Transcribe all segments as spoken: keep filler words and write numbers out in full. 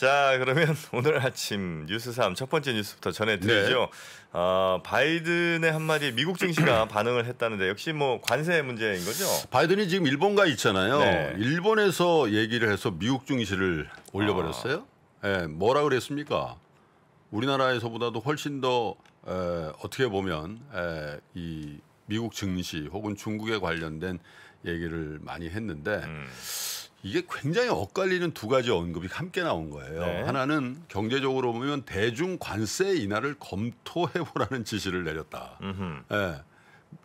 자, 그러면 오늘 아침 뉴스삼 첫 번째 뉴스부터 전해드리죠. 네. 어, 바이든의 한마디에 미국 증시가 반응을 했다는데 역시 뭐 관세 문제인 거죠? 바이든이 지금 일본 가 있잖아요. 네. 일본에서 얘기를 해서 미국 증시를 올려버렸어요. 아. 예, 뭐라 그랬습니까? 우리나라에서보다도 훨씬 더 에, 어떻게 보면 에, 이 미국 증시 혹은 중국에 관련된 얘기를 많이 했는데 음. 이게 굉장히 엇갈리는 두 가지 언급이 함께 나온 거예요. 네. 하나는 경제적으로 보면 대중 관세 인하를 검토해보라는 지시를 내렸다. 예.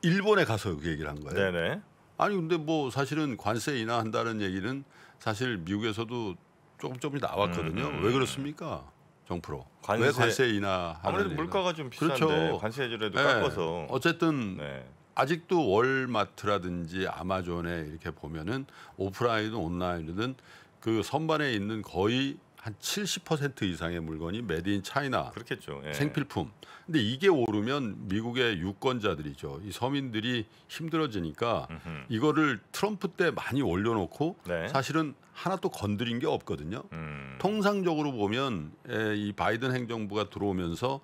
일본에 가서 그 얘기를 한 거예요. 네네. 아니 근데 뭐 사실은 관세 인하한다는 얘기는 사실 미국에서도 조금 조금 나왔거든요. 음흠. 왜 그렇습니까? 정프로. 관세, 왜 관세 인하하는 아무래도 얘기는? 물가가 좀 비싼데 그렇죠. 관세율에도 네. 깎아서. 어쨌든. 네. 아직도 월마트라든지 아마존에 이렇게 보면은 오프라인이든 온라인이든 그 선반에 있는 거의 한 칠십 퍼센트 이상의 물건이 메이드 인 차이나 그렇겠죠. 예. 생필품. 근데 이게 오르면 미국의 유권자들이죠. 이 서민들이 힘들어지니까 음흠. 이거를 트럼프 때 많이 올려놓고 네. 사실은 하나 또 건드린 게 없거든요. 음. 통상적으로 보면 이 바이든 행정부가 들어오면서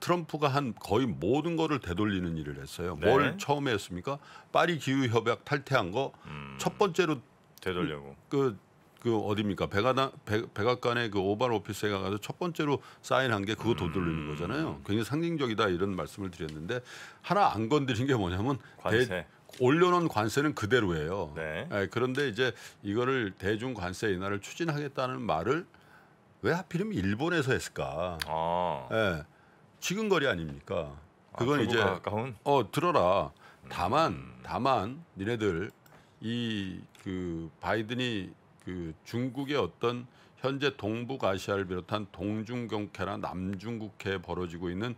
트럼프가 한 거의 모든 거를 되돌리는 일을 했어요. 네. 뭘 처음에 했습니까? 파리 기후협약 탈퇴한 거 첫 음, 번째로 되돌려고. 그, 그 어디입니까? 백악관, 백악관의 그 오발 오피스에 가서 첫 번째로 사인한 게 그거 되돌리는 음. 거잖아요. 굉장히 상징적이다 이런 말씀을 드렸는데 하나 안 건드린 게 뭐냐면 관세. 대, 올려놓은 관세는 그대로예요. 네. 네, 그런데 이제 이거를 대중 관세 인하를 추진하겠다는 말을 왜 하필이면 일본에서 했을까? 아. 네. 지근거리 아닙니까? 그건 아, 이제 가까운? 어 들어라. 다만 다만 니네들 이 그 바이든이 그 중국의 어떤 현재 동북아시아를 비롯한 동중국해나 남중국해에 벌어지고 있는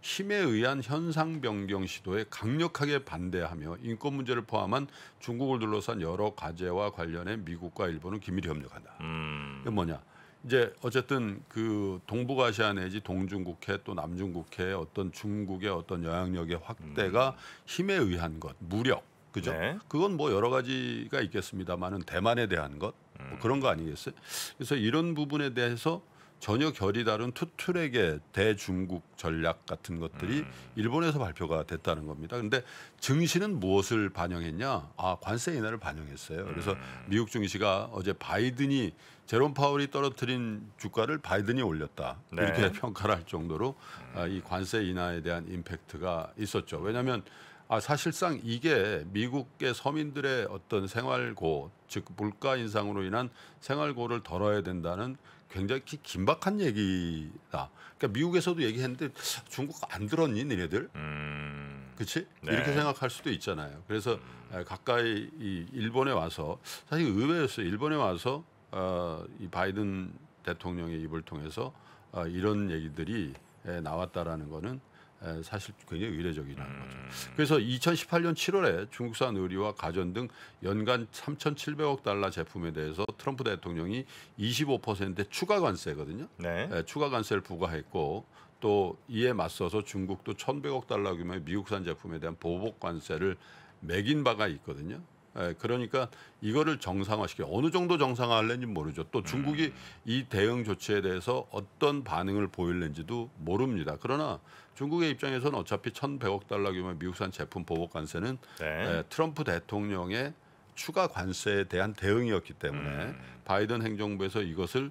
힘에 의한 현상 변경 시도에 강력하게 반대하며 인권 문제를 포함한 중국을 둘러싼 여러 과제와 관련해 미국과 일본은 긴밀히 협력한다. 음. 이게 뭐냐? 이제 어쨌든 그 동북아시아 내지 동중국해 또 남중국해 어떤 중국의 어떤 영향력의 확대가 힘에 의한 것, 무력, 그죠? 네. 그건 뭐 여러 가지가 있겠습니다만은 대만에 대한 것 뭐 그런 거 아니겠어요? 그래서 이런 부분에 대해서 전혀 결이 다른 투트랙의 대중국 전략 같은 것들이 음. 일본에서 발표가 됐다는 겁니다. 그런데 증시는 무엇을 반영했냐? 아, 관세 인하를 반영했어요. 그래서 음. 미국 증시가 어제 바이든이 제롬 파월이 떨어뜨린 주가를 바이든이 올렸다. 네. 이렇게 평가를 할 정도로 음. 아, 이 관세 인하에 대한 임팩트가 있었죠. 왜냐하면 아, 사실상 이게 미국의 서민들의 어떤 생활고, 즉 물가 인상으로 인한 생활고를 덜어야 된다는 굉장히 긴박한 얘기다. 그러니까 미국에서도 얘기했는데 중국 안 들었니 니네들? 음... 그렇지? 네. 이렇게 생각할 수도 있잖아요. 그래서 음... 가까이 이 일본에 와서 사실 의외였어요. 일본에 와서 어, 이 바이든 대통령의 입을 통해서 어, 이런 얘기들이 에, 나왔다라는 거는 에, 사실 굉장히 의례적이라는 음... 거죠. 그래서 이천십팔 년 칠월에 중국산 의류와 가전 등 연간 삼천칠백억 달러 제품에 대해서 트럼프 대통령이 이십오 퍼센트의 추가 관세거든요. 네. 네, 추가 관세를 부과했고 또 이에 맞서서 중국도 천백억 달러 규모의 미국산 제품에 대한 보복 관세를 매긴 바가 있거든요. 네, 그러니까 이거를 정상화시켜 어느 정도 정상화할는지 모르죠. 또 중국이 음. 이 대응 조치에 대해서 어떤 반응을 보일는지도 모릅니다. 그러나 중국의 입장에서는 어차피 천백억 달러 규모의 미국산 제품 보복 관세는 네. 에, 트럼프 대통령의 추가 관세에 대한 대응이었기 때문에 음. 바이든 행정부에서 이것을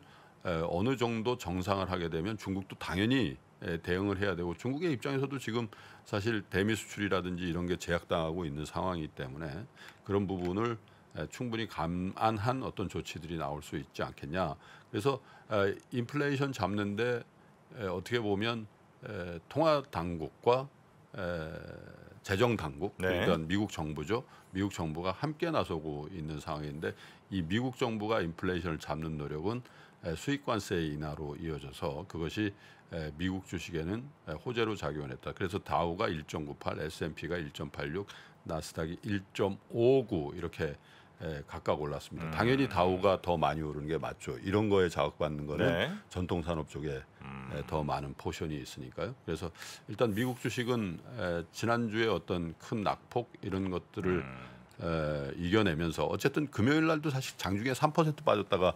어느 정도 정상을 하게 되면 중국도 당연히 대응을 해야 되고 중국의 입장에서도 지금 사실 대미 수출이라든지 이런 게 제약당하고 있는 상황이기 때문에 그런 부분을 충분히 감안한 어떤 조치들이 나올 수 있지 않겠냐. 그래서 인플레이션 잡는데 어떻게 보면 통화당국과 재정당국, 네. 그러니까 미국 정부죠. 미국 정부가 함께 나서고 있는 상황인데 이 미국 정부가 인플레이션을 잡는 노력은 수익관세 인하로 이어져서 그것이 미국 주식에는 호재로 작용했다. 그래서 다우가 일 점 구팔, 에스 앤 피가 일 점 팔육, 나스닥이 일 점 오구 이렇게 각각 올랐습니다. 음. 당연히 다우가 더 많이 오르는 게 맞죠. 이런 거에 자극받는 거는 네. 전통산업 쪽에 음. 더 많은 포션이 있으니까요. 그래서 일단 미국 주식은 지난주에 어떤 큰 낙폭 이런 것들을 음. 이겨내면서 어쨌든 금요일 날도 사실 장중에 삼 퍼센트 빠졌다가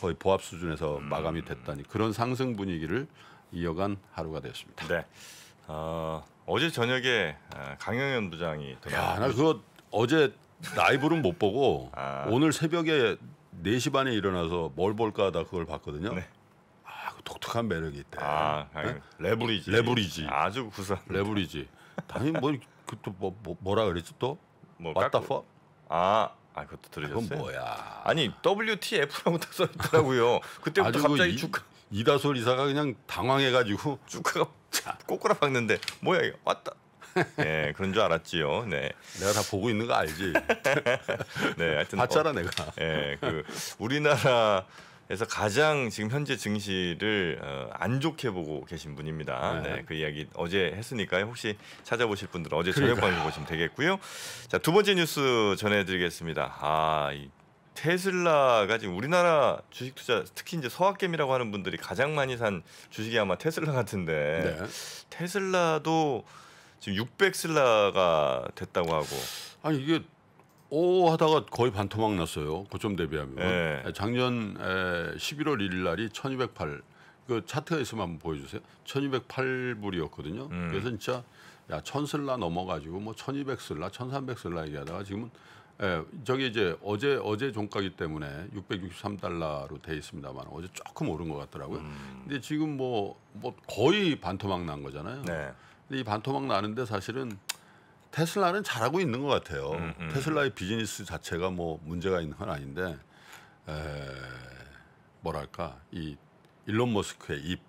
거의 보합 수준에서 음. 마감이 됐다니 그런 상승 분위기를 이어간 하루가 되었습니다. 네. 어, 어제 저녁에 강영현 부장이 야, 나 그거 어제 라이브는 못 보고 아. 오늘 새벽에 네 시 반에 일어나서 뭘 볼까 하다 그걸 봤거든요. 네. 아, 그 독특한 매력이 있대. 아, 네? 레버리지. 레버리지. 아주 구수한. 레버리지. 당연히 뭐 그 또 뭐, 뭐, 뭐라 그랬지 또? 뭐 왔다 퍼? 아, 아 그것도 들으셨어요? 그건 뭐야? 아니 더블유 티 에프라고 딱 써 있더라고요. 그때부터 갑자기 이, 주가 이다솔 이사가 그냥 당황해가지고 주가가 꼬꾸라 박는데 뭐야 이거 왔다. 네, 그런 줄 알았지요. 네, 내가 다 보고 있는 거 알지. 네, 하여튼 봤잖아 어, 내가. 네, 그 우리나라에서 가장 지금 현재 증시를 어, 안 좋게 보고 계신 분입니다. 네, 네, 그 이야기 어제 했으니까요. 혹시 찾아보실 분들은 어제 그러니까. 저녁 방송 보시면 되겠고요. 자, 두 번째 뉴스 전해드리겠습니다. 아, 이 테슬라가 지금 우리나라 주식 투자 특히 이제 서학개미라고 하는 분들이 가장 많이 산 주식이 아마 테슬라 같은데 네. 테슬라도 지금 육백 슬라가 됐다고 하고. 아니 이게 오 하다가 거의 반토막 났어요. 고점 대비하면. 네. 작년 십일월 일일 날이 천이백팔. 그 차트가 있으면 한번 보여주세요. 천이백팔 불이었거든요. 음. 그래서 진짜 야 천 슬라 넘어가지고 뭐 천이백 슬라, 천삼백 슬라 얘기하다가 지금은 예, 저기 이제 어제 어제 종가기 때문에 육백육십삼 달러로 돼 있습니다만 어제 조금 오른 것 같더라고요. 음. 근데 지금 뭐, 뭐 거의 반토막 난 거잖아요. 네. 이 반토막 나는데 사실은 테슬라는 잘하고 있는 것 같아요. 음, 음. 테슬라의 비즈니스 자체가 뭐 문제가 있는 건 아닌데 에, 뭐랄까 이 일론 머스크의 입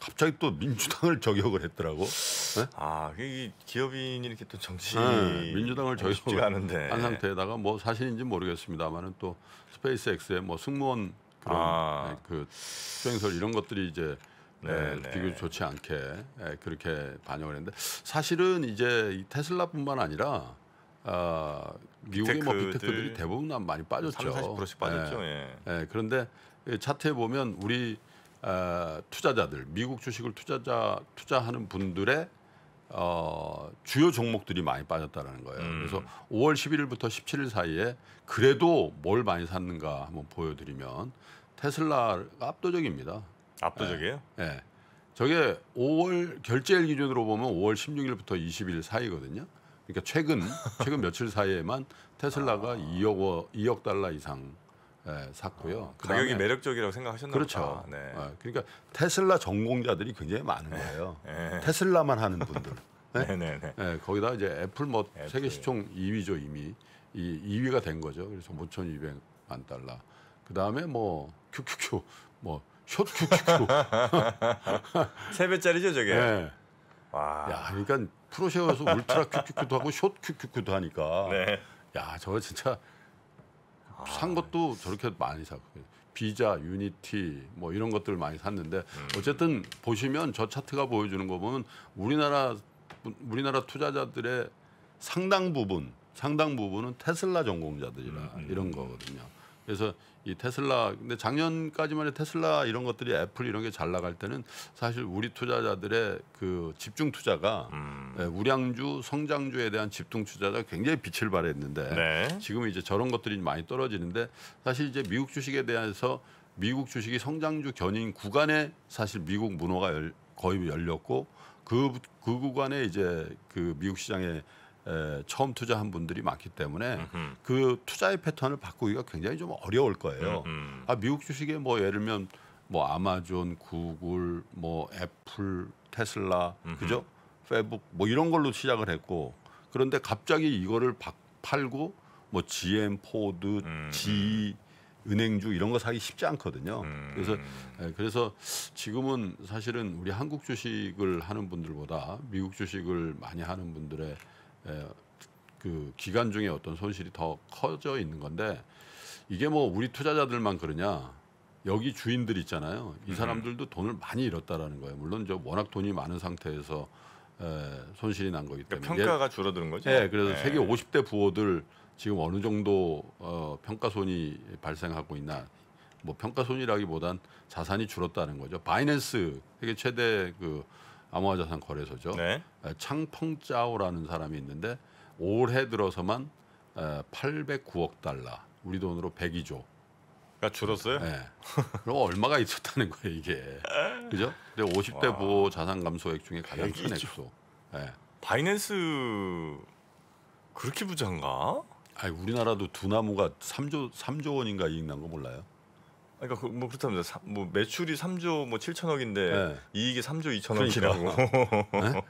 갑자기 또 민주당을 저격을 했더라고. 네? 아, 이 기업인이 이렇게 또 정치 네, 민주당을 저격을 한 상태에다가 뭐 사실인지 모르겠습니다만은 또 스페이스X의 뭐 승무원 그런 아. 그 수행설 이런 것들이 이제. 네, 비교 좋지 않게 그렇게 반영을 했는데 사실은 이제 테슬라뿐만 아니라 어, 미국의 빅테크들, 뭐 빅테크들이 대부분 난 많이 빠졌죠. 삼십, 사십 퍼센트씩 빠졌죠. 예. 예. 그런데 차트에 보면 우리 어, 투자자들, 미국 주식을 투자자 투자하는 분들의 어, 주요 종목들이 많이 빠졌다라는 거예요. 음. 그래서 오월 십일일부터 십칠일 사이에 그래도 뭘 많이 샀는가 한번 보여드리면 테슬라가 압도적입니다. 압도적이에요? 예. 네. 네. 저게 오월 결제일 기준으로 보면 오월 십육일부터 이십일 사이거든요. 그러니까 최근 최근 며칠 사이에만 테슬라가 아. 이억 달러 이상 예, 샀고요. 아, 가격이 매력적이라고 생각하셨나 보다. 그렇죠. 네. 네. 그러니까 테슬라 전공자들이 굉장히 많은 거예요. 네. 네. 테슬라만 하는 분들. 네? 네, 네, 네. 네. 거기다 이제 애플 뭐 애플. 세계 시총 이 위죠 이미. 이 이 위가 된 거죠. 그래서 오천이백만 달러. 그 다음에 뭐 큐큐큐 뭐. 숏큐큐큐 세 배짜리죠 저게. 네. 와. 야, 그러니까 프로쉐어에서 울트라 큐큐큐도 하고 숏큐큐큐도 하니까. 네. 야, 저거 진짜 아, 산 것도 네. 저렇게 많이 샀고 비자, 유니티 뭐 이런 것들을 많이 샀는데 음. 어쨌든 보시면 저 차트가 보여주는 거 보면 우리나라 우리나라 투자자들의 상당 부분 상당 부분은 테슬라 전공자들이라 음, 음. 이런 거거든요. 그래서 이 테슬라 근데 작년까지만 해도 테슬라 이런 것들이 애플 이런 게 잘 나갈 때는 사실 우리 투자자들의 그 집중 투자가 음. 예, 우량주 성장주에 대한 집중 투자가 굉장히 빛을 발했는데 네. 지금 이제 저런 것들이 많이 떨어지는데 사실 이제 미국 주식에 대해서 미국 주식이 성장주 견인 구간에 사실 미국 문호가 열, 거의 열렸고 그, 그 구간에 이제 그 미국 시장에 에, 처음 투자한 분들이 많기 때문에 음흠. 그 투자의 패턴을 바꾸기가 굉장히 좀 어려울 거예요. 음흠. 아 미국 주식에 뭐 예를 들면 뭐 아마존, 구글, 뭐 애플, 테슬라, 음흠. 그죠? 페북 뭐 이런 걸로 시작을 했고 그런데 갑자기 이거를 박, 팔고 뭐 지엠, 포드, 음흠. 지이 은행주 이런 거 사기 쉽지 않거든요. 음. 그래서 에, 그래서 지금은 사실은 우리 한국 주식을 하는 분들보다 미국 주식을 많이 하는 분들의 예, 그 기간 중에 어떤 손실이 더 커져 있는 건데 이게 뭐 우리 투자자들만 그러냐 여기 주인들 있잖아요 이 사람들도 음. 돈을 많이 잃었다라는 거예요. 물론 저 워낙 돈이 많은 상태에서 예, 손실이 난 거기 때문에 그러니까 평가가 예, 줄어드는 거죠. 예, 그래서 네. 세계 오십 대 부호들 지금 어느 정도 어, 평가손이 발생하고 있나 뭐 평가손이라기보단 자산이 줄었다는 거죠. 바이낸스 세계 최대 그 암호화자산 거래소죠. 네. 창펑짜오라는 사람이 있는데 올해 들어서만 팔백구억 달러, 우리 돈으로 백이조 가 줄었어요? 네. 그럼 얼마가 있었다는 거예요 이게. 그죠? 근데 오십 대 와. 보호 자산 감소액 중에 가장 큰 액수. 네. 바이낸스 그렇게 부자인가? 아니 우리나라도 두 나무가 삼조 삼조 원인가 이익 난 거 몰라요? 그러니까 그 뭐 그렇다면 뭐 매출이 삼조 뭐 칠천억인데 네. 이익이 삼조 이천억이라고. 그러니까. 네?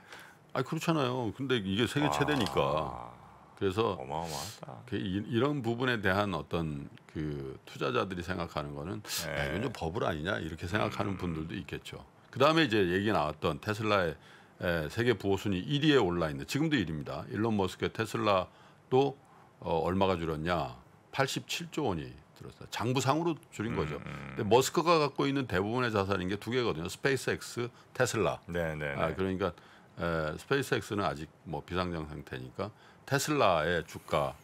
아 그렇잖아요. 근데 이게 세계 최대니까. 아. 그래서 어마어마하다. 그, 이, 이런 부분에 대한 어떤 그 투자자들이 생각하는 거는 네. 아, 이건 좀 버블 아니냐 이렇게 생각하는 음. 분들도 있겠죠. 그 다음에 이제 얘기 나왔던 테슬라의 에, 세계 부호 순위 일 위에 올라 있는 지금도 일 위입니다. 일론 머스크의 테슬라도 어, 얼마가 줄었냐? 팔십칠조 원이 들었어요. 장부상으로 줄인 거죠. 음. 근데 머스크가 갖고 있는 대부분의 자산인 게 두 개거든요. 스페이스X, 테슬라. 네, 네, 네. 아, 그러니까 에, 스페이스X는 아직 뭐 비상장 상태니까. 테슬라의 주가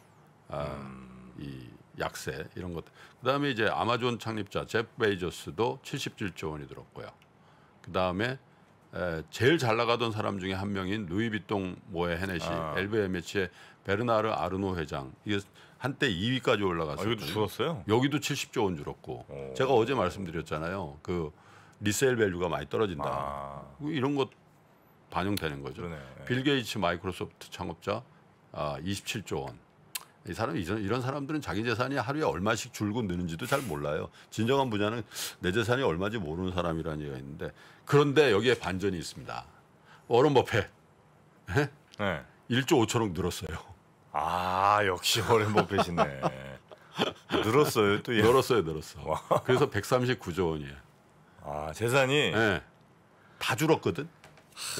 아, 음. 이 약세 이런 것. 그다음에 이제 아마존 창립자 제프 베이조스도 칠십칠조 원이 들었고요. 그다음에 에, 제일 잘 나가던 사람 중에 한 명인 루이비통 모에 헤네시 아. 엘브엠에이치의 베르나르 아르노 회장. 이게 한때 이 위까지 올라갔어요. 아, 여기도 줄었어요? 여기도 칠십조 원 줄었고. 오. 제가 어제 말씀드렸잖아요. 그 리셀 밸류가 많이 떨어진다. 아. 이런 것 반영되는 거죠. 그러네. 빌 게이츠 마이크로소프트 창업자 아, 이십칠조 원. 이 사람이 이런, 이런 사람들은 자기 재산이 하루에 얼마씩 줄고 느는지도 잘 몰라요. 진정한 부자는 내 재산이 얼마인지 모르는 사람이라는 얘기가 있는데 그런데 여기에 반전이 있습니다. 워런 버펫 네? 네. 일조 오천억 늘었어요. 아 역시 워런 버펫이네. 늘었어요 또. 예. 늘었어요 늘었어. 와. 그래서 백삼십구조 원이에요. 아 재산이 네. 다 줄었거든.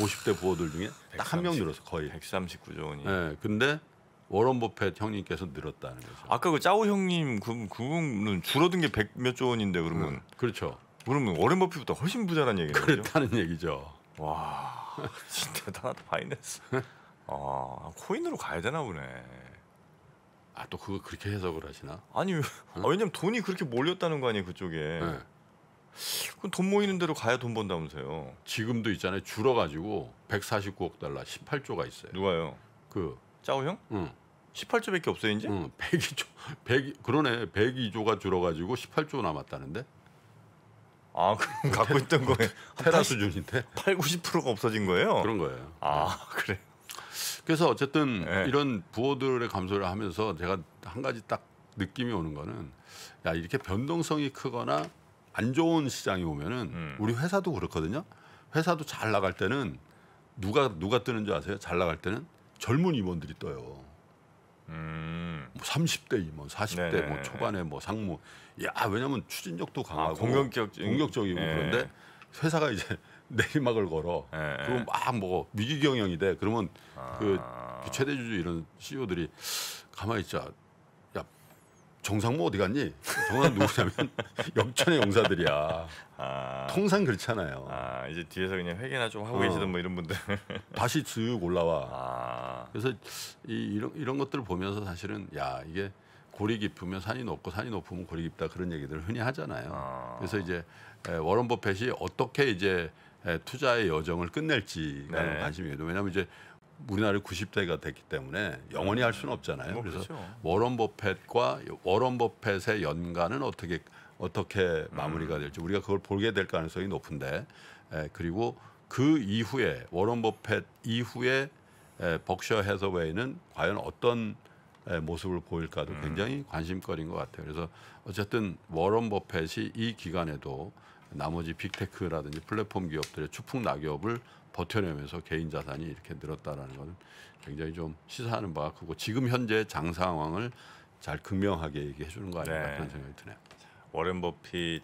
오십 대 부호들 중에 딱 한 명 늘었어 거의. 백삼십구조 원이. 네, 근데 워런 버펫 형님께서 늘었다는 거죠. 아까 그 짜오 형님 그 그분은 줄어든 게 백몇조 원인데 그러면. 음, 그렇죠. 그러면 워런 버핏보다 훨씬 부자란 얘기죠. 그렇다는 얘기죠. 와, 진짜 대단하다 바이낸스. 아, 코인으로 가야 되나 보네. 아, 또 그거 그렇게 해석을 하시나? 아니, 응? 아, 왜냐면 돈이 그렇게 몰렸다는 거 아니에요 그쪽에. 네. 그건 돈 모이는 대로 가야 돈 번다면서요. 지금도 있잖아요. 줄어가지고 백사십구억 달러 십팔조가 있어요. 누가요? 그 짜오 형? 응. 십팔조밖에 없어요 이제? 응. 백이조. 백 그러네. 백이조가 줄어가지고 십팔조 남았다는데? 아 그럼 갖고 있던 거에 테라 수준인데? 팔, 구십 퍼센트가 없어진 거예요? 그런 거예요. 아 그래. 그래서 어쨌든 네. 이런 부호들의 감소를 하면서 제가 한 가지 딱 느낌이 오는 거는 야 이렇게 변동성이 크거나 안 좋은 시장이 오면은 음. 우리 회사도 그렇거든요. 회사도 잘 나갈 때는 누가 누가 뜨는 줄 아세요? 잘 나갈 때는 젊은 임원들이 떠요. 음. 뭐 삼십대 임원, 사십대 네네. 뭐 초반에 뭐 상무. 야 왜냐하면 추진력도 강하고 아, 공격적 공격적이고 네. 그런데 회사가 이제 내리막을 걸어. 네. 그럼 막 뭐 위기 경영이 돼. 그러면 아. 그 최대 주주 이런 씨이오들이 가만히 있자. 정상모 어디 갔니? 정상 누구냐면 역천의 용사들이야. 아, 통상 그렇잖아요. 아, 이제 뒤에서 그냥 회계나 좀 하고 어, 계시던 뭐 이런 분들 다시 쭉 올라와. 아. 그래서 이, 이런 이런 것들을 보면서 사실은 야 이게 골이 깊으면 산이 높고 산이 높으면 골이 깊다 그런 얘기들을 흔히 하잖아요. 아. 그래서 이제 워런 버펫이 어떻게 이제 투자의 여정을 끝낼지가 네. 관심이에요. 왜냐하면 이제 우리나라 구십대가 됐기 때문에 영원히 할 수는 없잖아요. 뭐 그래서 그렇죠. 워런 버펫과 워런 버펫의 연간은 어떻게 어떻게 음. 마무리가 될지 우리가 그걸 보게 될 가능성이 높은데 에, 그리고 그 이후에 워런 버펫 이후에 에, 버크셔 해서웨이는 과연 어떤 에, 모습을 보일까도 음. 굉장히 관심거리인 것 같아요. 그래서 어쨌든 워런 버펫이 이 기간에도 나머지 빅테크라든지 플랫폼 기업들의 추풍 낙엽을 버텨내면서 개인 자산이 이렇게 늘었다라는 것은 굉장히 좀 시사하는 바가 크고 지금 현재 장 상황을 잘 극명하게 얘기해 주는 거 아닌가 네. 그런 생각이 드네요. 워런 버핏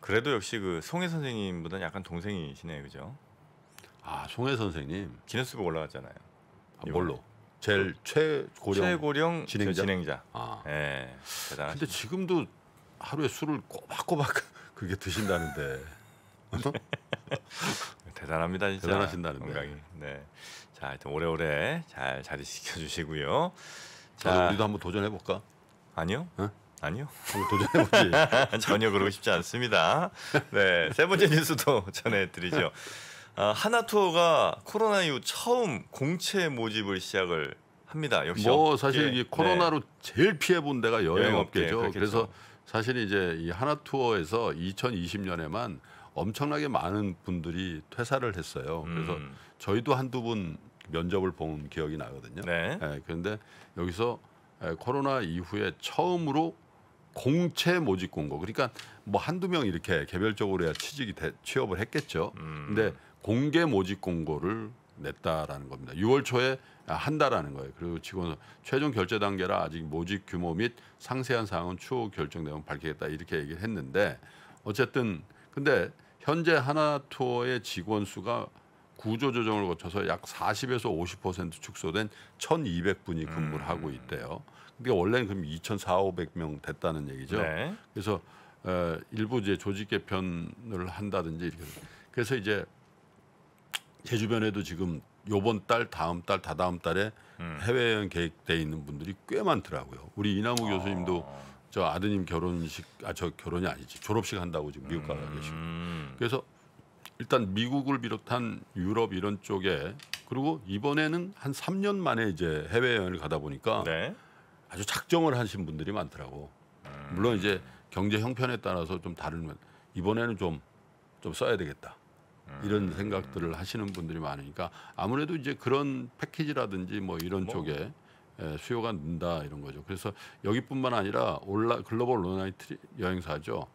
그래도 역시 그 송해 선생님보다는 약간 동생이시네요, 그죠? 아 송해 선생님 기네스북 올라갔잖아요. 아, 뭘로? 제일 최고령, 최고령 진행자. 진행자. 아, 네, 대단하십니다. 근데 지금도 하루에 술을 꼬박꼬박 그게 드신다는데. 대단합니다 진짜. 대단하신다는데. 건강이. 네. 자, 하여튼 오래오래 잘 자리 지켜주시고요. 자, 우리도 한번 도전해 볼까? 아니요. 응? 아니요. 도전해 보지. 전혀 그러고 싶지 않습니다. 네, 세 번째 뉴스도 전해드리죠. 아, 하나 투어가 코로나 이후 처음 공채 모집을 시작을 합니다. 역시. 뭐 사실 이 코로나로 네. 제일 피해본 데가 여행업계죠. 여행 그래서 사실 이제 이 하나투어에서 이천이십 년에만 엄청나게 많은 분들이 퇴사를 했어요. 그래서 음. 저희도 한두 분 면접을 본 기억이 나거든요. 네. 네, 그런데 여기서 코로나 이후에 처음으로 공채 모집 공고, 그러니까 뭐 한두 명 이렇게 개별적으로 해야 취직이 되, 취업을 했겠죠. 음. 근데 공개 모집 공고를 냈다라는 겁니다. 유월 초에 한다라는 거예요. 그리고 지금 최종 결제 단계라 아직 모집 규모 및 상세한 사항은 추후 결정되면 밝히겠다 이렇게 얘기를 했는데, 어쨌든 근데 현재 하나투어의 직원 수가 구조 조정을 거쳐서 약 사십에서 오십 퍼센트 축소된 천이백 분이 근무를 음. 하고 있대요. 근데 원래는 그럼 이천사백 오백 명 됐다는 얘기죠. 네. 그래서 어, 일부 이제 조직 개편을 한다든지 이렇게. 그래서 이제 제 주변에도 지금 요번 달, 다음 달, 다다음 달에 음. 해외여행 계획돼 있는 분들이 꽤 많더라고요. 우리 이남우 어. 교수님도 저 아드님 결혼식, 아, 저 결혼이 아니지, 졸업식 한다고 지금 미국 가고 계시고. 음. 그래서 일단 미국을 비롯한 유럽 이런 쪽에, 그리고 이번에는 한 삼 년 만에 이제 해외여행을 가다 보니까 네. 아주 작정을 하신 분들이 많더라고. 음. 물론 이제 경제 형편에 따라서 좀 다르면 이번에는 좀, 좀 써야 되겠다. 이런 생각들을 하시는 분들이 많으니까 아무래도 이제 그런 패키지라든지 뭐 이런 뭐. 쪽에 수요가 는다 이런 거죠. 그래서 여기뿐만 아니라 온라, 글로벌 온라인 트리, 여행사죠.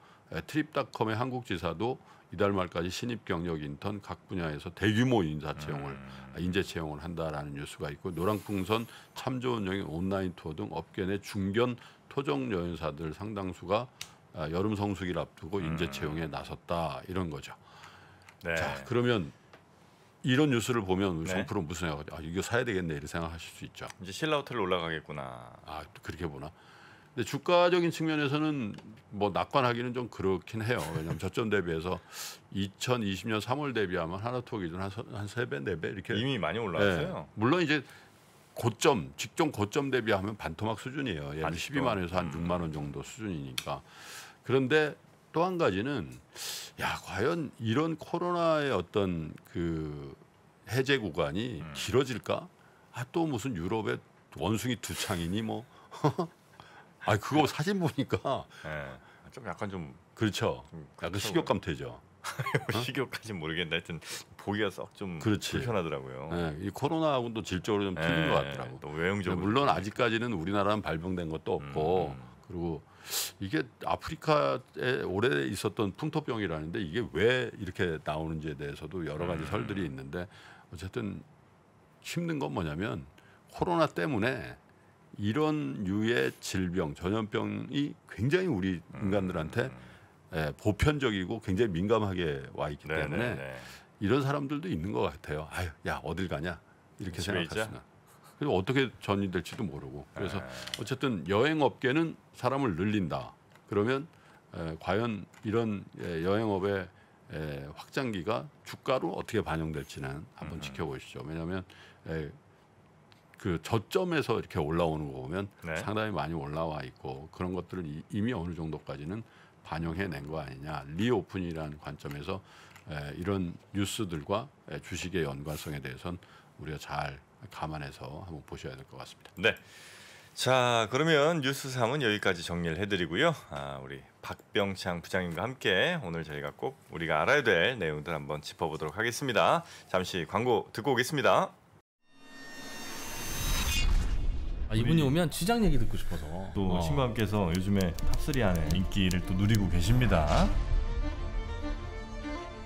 트립닷컴의 한국 지사도 이달 말까지 신입 경력 인턴 각 분야에서 대규모 인사 채용을 음. 인재 채용을 한다라는 뉴스가 있고, 노랑풍선, 참 좋은 여행, 온라인 투어 등 업계 내 중견 토종 여행사들 상당수가 여름 성수기를 앞두고 인재 채용에 나섰다 이런 거죠. 네. 자, 그러면 이런 뉴스를 보면 우리 송 프로 네. 무슨 생각하죠? 아, 이거 사야 되겠네 이렇게 생각하실 수 있죠. 이제 신라 호텔로 올라가겠구나. 아, 그렇게 보나? 근데 주가적인 측면에서는 뭐 낙관하기는 좀 그렇긴 해요. 왜냐하면 저점 대비해서 이천이십 년 삼월 대비하면 하나투어 기준 한 세 배, 네 배 이렇게 이미 많이 올라왔어요. 네. 물론 이제 고점, 직종 고점 대비하면 반토막 수준이에요. 예를 십이만 원에서 한 음. 육만 원 정도 수준이니까. 그런데 또 한 가지는, 야, 과연 이런 코로나의 어떤 그 해제 구간이 음. 길어질까? 아, 또 무슨 유럽의 원숭이 두 창이니 뭐. 아, 그거 사진 보니까 네. 좀 약간 좀 그렇죠. 좀 약간 식욕감 되죠. 식욕까지는 모르겠는데 하여튼 보기가 썩 좀 불편하더라고요. 네, 이 코로나하고는 또 질적으로 좀 틀린 네. 것 같더라고. 또 외형적으로. 물론 아직까지는 우리나라는 발병된 것도 없고 음. 그리고 이게 아프리카에 오래 있었던 풍토병이라는데 이게 왜 이렇게 나오는지에 대해서도 여러 가지 음. 설들이 있는데, 어쨌든 힘든 건 뭐냐면 코로나 때문에 이런 유의 질병, 전염병이 굉장히 우리 인간들한테 음. 보편적이고 굉장히 민감하게 와 있기 네네네. 때문에 이런 사람들도 있는 것 같아요. 아유, 야, 어딜 가냐 이렇게 생각하시나. 그래서 어떻게 전이될지도 모르고. 그래서 어쨌든 여행업계는 사람을 늘린다. 그러면 에, 과연 이런 에, 여행업의 에, 확장기가 주가로 어떻게 반영될지는 한번 음. 지켜보시죠. 왜냐하면 에, 그 저점에서 이렇게 올라오는 거 보면 네. 상당히 많이 올라와 있고, 그런 것들을 이, 이미 어느 정도까지는 반영해낸 거 아니냐. 리오픈이라는 관점에서 에, 이런 뉴스들과 에, 주식의 연관성에 대해서는 우리가 잘 감안해서 한번 보셔야 될 것 같습니다. 네, 자, 그러면 뉴스 삼은 여기까지 정리를 해드리고요. 아, 우리 박병창 부장님과 함께 오늘 저희가 꼭 우리가 알아야 될 내용들 한번 짚어보도록 하겠습니다. 잠시 광고 듣고 오겠습니다. 아, 이분이 오면 시장 얘기 듣고 싶어서. 또 어. 신부님께서 요즘에 탑쓰리 안에 인기를 또 누리고 계십니다.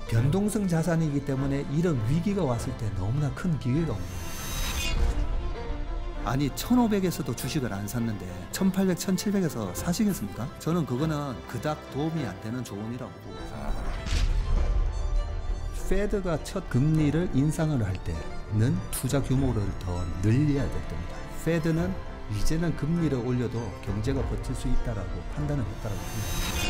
변동성 자산이기 때문에 이런 위기가 왔을 때 너무나 큰 기회가 옵니다. 아니, 천오백에서도 주식을 안 샀는데 천팔백, 천칠백에서 사시겠습니까? 저는 그거는 그닥 도움이 안 되는 조언이라고 보고. 페드가 첫 금리를 인상을 할 때는 투자 규모를 더 늘려야 될 겁니다. 페드는 이제는 금리를 올려도 경제가 버틸 수 있다라고 판단을 했다라고 생각합니다.